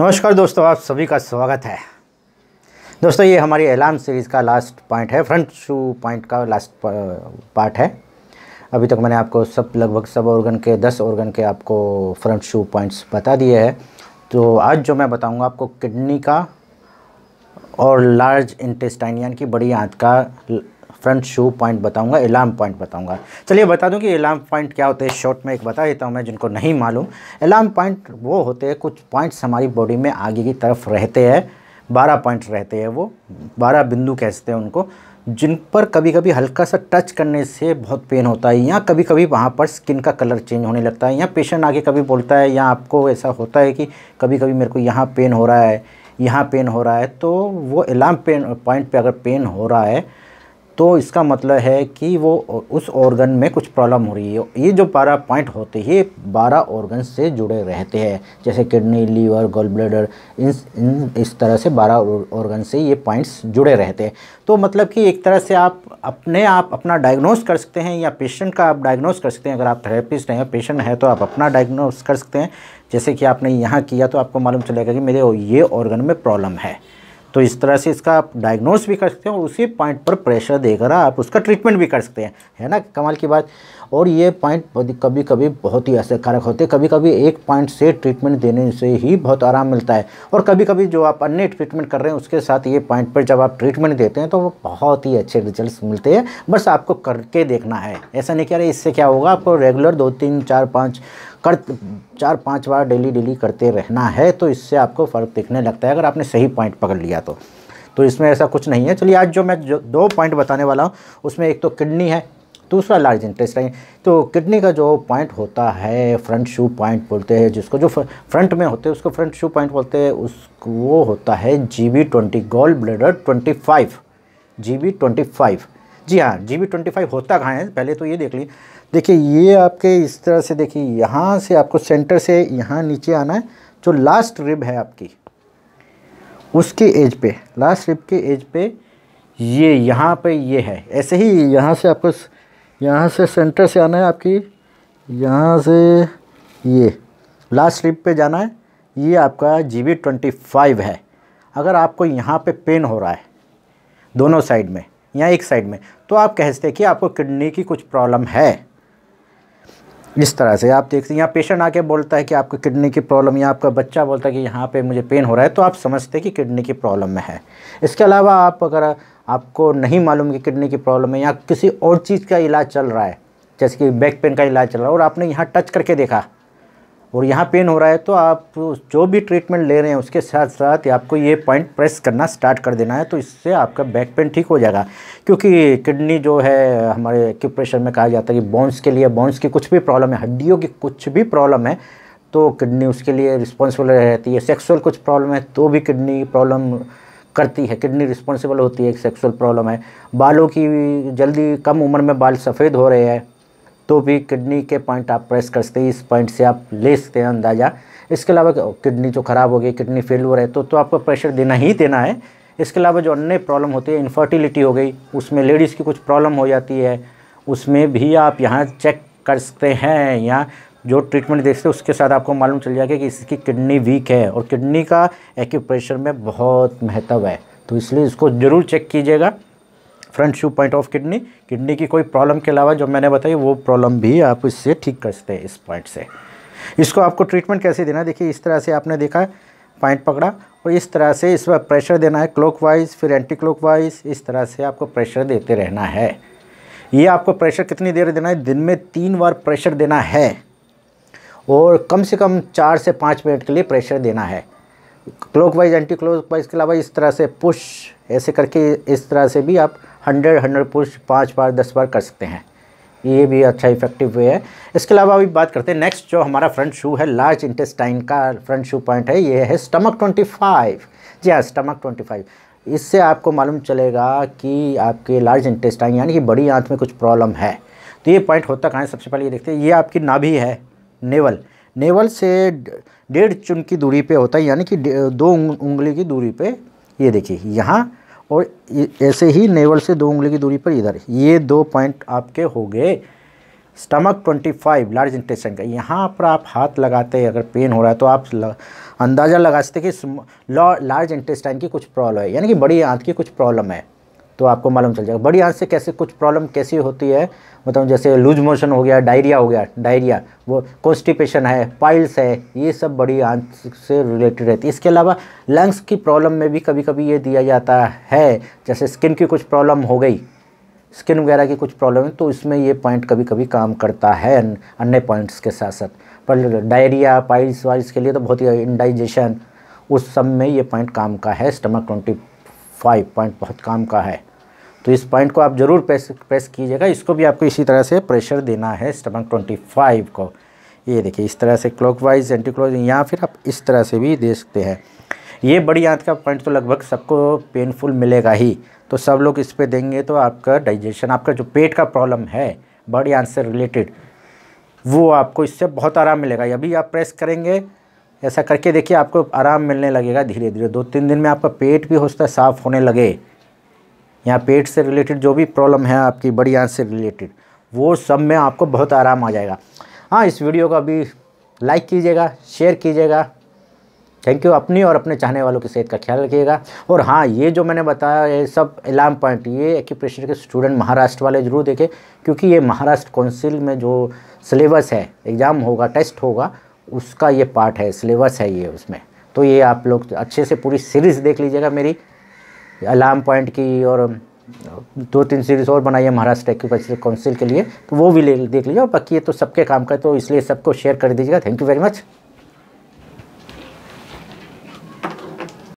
नमस्कार दोस्तों, आप सभी का स्वागत है। दोस्तों, ये हमारी एलान सीरीज़ का लास्ट पॉइंट है, फ्रंट शू पॉइंट का लास्ट पार्ट है। अभी तक मैंने आपको लगभग सब ऑर्गन के 10 ऑर्गन के आपको फ्रंट शू पॉइंट्स बता दिए हैं। तो आज जो मैं बताऊंगा आपको किडनी का और लार्ज इंटेस्टाइन यानी कि बड़ी आंत का फ्रंट शू पॉइंट बताऊंगा, एलार्म पॉइंट बताऊंगा। चलिए बता दूं कि एलार्म पॉइंट क्या होते हैं, शॉर्ट में एक बता देता हूं मैं जिनको नहीं मालूम। एलार्म पॉइंट वो होते हैं, कुछ पॉइंट्स हमारी बॉडी में आगे की तरफ रहते हैं, 12 पॉइंट रहते हैं, वो 12 बिंदु कहते हैं उनको, जिन पर कभी कभी हल्का सा टच करने से बहुत पेन होता है, या कभी कभी वहाँ पर स्किन का कलर चेंज होने लगता है, या पेशेंट आगे कभी बोलता है या आपको ऐसा होता है कि कभी कभी मेरे को यहाँ पेन हो रहा है, यहाँ पेन हो रहा है। तो वो एलार्म पॉइंट पर अगर पेन हो रहा है तो इसका मतलब है कि वो उस ऑर्गन में कुछ प्रॉब्लम हो रही है। ये जो 12 पॉइंट होते हैं 12 ऑर्गन से जुड़े रहते हैं, जैसे किडनी, लीवर, गॉल ब्लैडर, इस तरह से 12 ऑर्गन से ये पॉइंट्स जुड़े रहते हैं। तो मतलब कि एक तरह से आप अपने आप अपना डायग्नोस कर सकते हैं, या पेशेंट का आप डायग्नोस कर सकते हैं। अगर आप थेरेपिस्ट हैं, पेशेंट हैं, तो आप अपना डायग्नोस कर सकते हैं। जैसे कि आपने यहाँ किया तो आपको मालूम चलेगा कि मेरे ये ऑर्गन में प्रॉब्लम है, तो इस तरह से इसका आप डायग्नोस भी कर सकते हैं और उसी पॉइंट पर प्रेशर देकर आप उसका ट्रीटमेंट भी कर सकते हैं, है ना, कमाल की बात। और ये पॉइंट कभी कभी बहुत ही असरकारक होते हैं, कभी कभी एक पॉइंट से ट्रीटमेंट देने से ही बहुत आराम मिलता है, और कभी कभी जो आप अन्य ट्रीटमेंट कर रहे हैं उसके साथ ये पॉइंट पर जब आप ट्रीटमेंट देते हैं तो वो बहुत ही अच्छे रिजल्ट मिलते हैं। बस आपको करके देखना है, ऐसा नहीं कह रहे इससे क्या होगा, आपको रेगुलर 2-3-4-5 बार डेली करते रहना है, तो इससे आपको फ़र्क दिखने लगता है अगर आपने सही पॉइंट पकड़ लिया तो इसमें ऐसा कुछ नहीं है। चलिए आज जो मैं 2 पॉइंट बताने वाला हूँ उसमें एक तो किडनी है, दूसरा लार्ज इंटेस्टाइन। तो किडनी का जो पॉइंट होता है फ्रंट शू पॉइंट बोलते हैं, जिसको जो फ्रंट में होते हैं उसको फ्रंट शू पॉइंट बोलते हैं। वो होता है GB 20 गॉल ब्लैडर 25, GB 25। जी हाँ, GB 25 होता कहाँ है पहले तो ये देख लीजिए। देखिए ये आपके इस तरह से, देखिए यहाँ से आपको सेंटर से यहाँ नीचे आना है, जो लास्ट रिब है आपकी उसके एज पे, लास्ट रिब के एज पे ये यहाँ पे ये है। ऐसे ही यहाँ से आपको यहाँ से सेंटर से आना है, आपकी यहाँ से ये लास्ट रिब पे जाना है, ये आपका GB 25 है। अगर आपको यहाँ पे पेन हो रहा है दोनों साइड में या एक साइड में, तो आप कह सकते हैं कि आपको किडनी की कुछ प्रॉब्लम है। इस तरह से आप देखते हैं, यहाँ पेशेंट आके बोलता है कि आपको किडनी की प्रॉब्लम, या आपका बच्चा बोलता है कि यहाँ पे मुझे पेन हो रहा है, तो आप समझते हैं कि किडनी की प्रॉब्लम में है। इसके अलावा आप अगर आपको नहीं मालूम कि किडनी की प्रॉब्लम है, या किसी और चीज़ का इलाज चल रहा है, जैसे कि बैक पेन का इलाज चल रहा है, और आपने यहाँ टच करके देखा और यहाँ पेन हो रहा है, तो आप जो भी ट्रीटमेंट ले रहे हैं उसके साथ साथ आपको ये पॉइंट प्रेस करना स्टार्ट कर देना है, तो इससे आपका बैक पेन ठीक हो जाएगा। क्योंकि किडनी जो है हमारे एक्यूप्रेशर में कहा जाता है कि बोन्स के लिए, बोन्स की कुछ भी प्रॉब्लम है, हड्डियों की कुछ भी प्रॉब्लम है तो किडनी उसके लिए रिस्पॉन्सिबल रहती है। सेक्सुअल कुछ प्रॉब्लम है तो भी किडनी प्रॉब्लम करती है, किडनी रिस्पॉन्सिबल होती है। एक सेक्सुअल प्रॉब्लम है, बालों की जल्दी कम उम्र में बाल सफ़ेद हो रहे हैं तो भी किडनी के पॉइंट आप प्रेस कर सकते हैं, इस पॉइंट से आप ले सकते हैं अंदाज़ा। इसके अलावा किडनी जो ख़राब हो गई, किडनी फेल हो रही है, तो आपको प्रेशर देना ही देना है। इसके अलावा जो अन्य प्रॉब्लम होती है, इन्फर्टिलिटी हो गई, उसमें लेडीज़ की कुछ प्रॉब्लम हो जाती है, उसमें भी आप यहाँ चेक कर सकते हैं, या जो ट्रीटमेंट दे सकते हैं उसके साथ आपको मालूम चल जाएगा कि इसकी किडनी वीक है, और किडनी का एक्यूप्रेशर में बहुत महत्व है, तो इसलिए इसको ज़रूर चेक कीजिएगा। Front shu point of kidney, kidney की कोई प्रॉब्लम के अलावा जो मैंने बताई वो प्रॉब्लम भी आप इससे ठीक कर सकते हैं, इस पॉइंट से। इसको आपको ट्रीटमेंट कैसे देना है, देखिए इस तरह से आपने देखा पॉइंट पकड़ा और इस तरह से इस पर प्रेशर देना है, क्लॉकवाइज फिर एंटी क्लॉकवाइज, इस तरह से आपको प्रेशर देते रहना है। ये आपको प्रेशर कितनी देर देना है, दिन में 3 बार प्रेशर देना है, और कम से कम 4 से 5 मिनट के लिए प्रेशर देना है, क्लॉकवाइज एंटी क्लॉकवाइज के अलावा इस तरह से पुश ऐसे करके, इस तरह से भी आप 100-100 पुश 5 बार 10 बार कर सकते हैं, ये भी अच्छा इफेक्टिव वे है। इसके अलावा अभी बात करते हैं नेक्स्ट, जो हमारा फ्रंट शू है लार्ज इंटेस्टाइन का फ्रंट शू पॉइंट है, ये है स्टमक 25। जी हाँ, स्टमक 25। इससे आपको मालूम चलेगा कि आपके लार्ज इंटेस्टाइन यानी कि बड़ी आंत में कुछ प्रॉब्लम है। तो ये पॉइंट होता कहाँ है सबसे पहले ये देखते हैं। ये आपकी नाभि है, नेवल, नेवल से 1.5 चुन की दूरी पे होता है, यानी कि 2 उंगली की दूरी पे, ये देखिए यहाँ, और ऐसे ही नेवल से 2 उंगली की दूरी पर इधर, ये 2 पॉइंट आपके हो गए स्टमक 25 लार्ज इंटेस्टाइन का। यहाँ पर आप हाथ लगाते अगर पेन हो रहा है तो आप अंदाज़ा लगा सकते कि लार्ज इंटेस्टाइन की कुछ प्रॉब्लम है, यानी कि बड़ी आंत की कुछ प्रॉब्लम है, तो आपको मालूम चल जाएगा। बड़ी आंत से कैसे कुछ प्रॉब्लम कैसी होती है, मतलब जैसे लूज मोशन हो गया, डायरिया हो गया, वो कॉन्स्टिपेशन है, पाइल्स है, ये सब बड़ी आंत से रिलेटेड रहती है। इसके अलावा लंग्स की प्रॉब्लम में भी कभी कभी ये दिया जाता है, जैसे स्किन की कुछ प्रॉब्लम हो गई, स्किन वगैरह की कुछ प्रॉब्लम है तो इसमें ये पॉइंट कभी कभी काम करता है अन्य पॉइंट्स के साथ साथ। पर डायरिया पाइल्स वाइल्स के लिए तो बहुत ही इंडाइजेशन, उस सब में ये पॉइंट काम का है, स्टमक 25 पॉइंट बहुत काम का है। तो इस पॉइंट को आप ज़रूर प्रेस कीजिएगा, इसको भी आपको इसी तरह से प्रेशर देना है स्टमक 25 को। ये देखिए इस तरह से क्लॉकवाइज, एंटी क्लॉकवाइज, या फिर आप इस तरह से भी दे सकते हैं। ये बड़ी आंत का पॉइंट तो लगभग सबको पेनफुल मिलेगा ही, तो सब लोग इस पे देंगे तो आपका डाइजेशन, आपका जो पेट का प्रॉब्लम है बड़ी आंत से रिलेटेड, वो आपको इससे बहुत आराम मिलेगा। अभी आप प्रेस करेंगे, ऐसा करके देखिए आपको आराम मिलने लगेगा धीरे धीरे। 2-3 दिन में आपका पेट भी हो सकता है साफ़ होने लगे। यहाँ पेट से रिलेटेड जो भी प्रॉब्लम है आपकी बड़ी आंत से रिलेटेड, वो सब में आपको बहुत आराम आ जाएगा। हाँ, इस वीडियो को अभी लाइक कीजिएगा, शेयर कीजिएगा। Thank you. अपनी और अपने चाहने वालों की सेहत का ख्याल रखिएगा। और हाँ, ये जो मैंने बताया ये सब अलार्म पॉइंट, ये एक्यूप्रेशर के स्टूडेंट महाराष्ट्र वाले ज़रूर देखें, क्योंकि ये महाराष्ट्र काउंसिल में जो सिलेबस है, एग्ज़ाम होगा, टेस्ट होगा, उसका ये पार्ट है, सिलेबस है ये उसमें। तो ये आप लोग अच्छे से पूरी सीरीज़ देख लीजिएगा मेरी अलार्म पॉइंट की, और 2-3 सीरीज़ और बनाई है महाराष्ट्र एक्यूप्रेशर काउंसिल के लिए, तो वो भी देख लीजिए। और बाकी ये तो सबके काम का, तो इसलिए सबको शेयर कर दीजिएगा। Thank you very much.